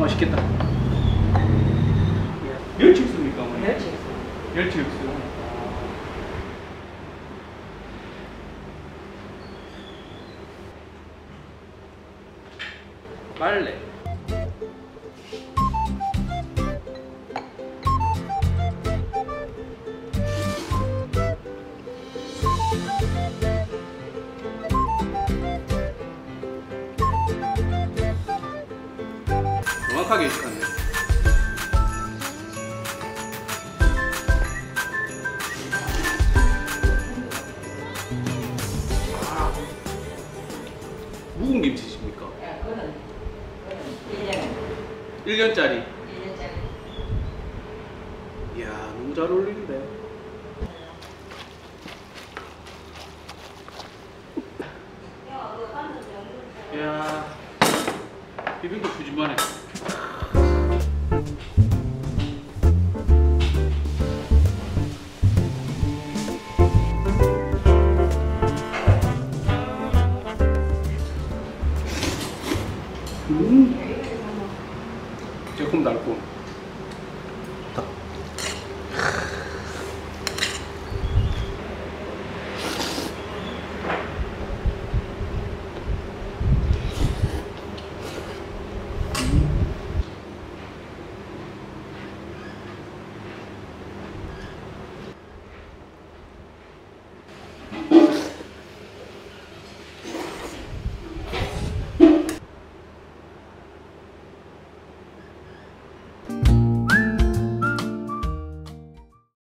맛있겠다. 멸치 육수입니까? 멸치 육수. 멸치 육수. 빨래. 정확하게 익혔네. 묵은 김치십니까? 1년짜리. 1년짜리. 이야, 너무 잘 어울리는데. 이야, 비빔국 부지만해. 달콤.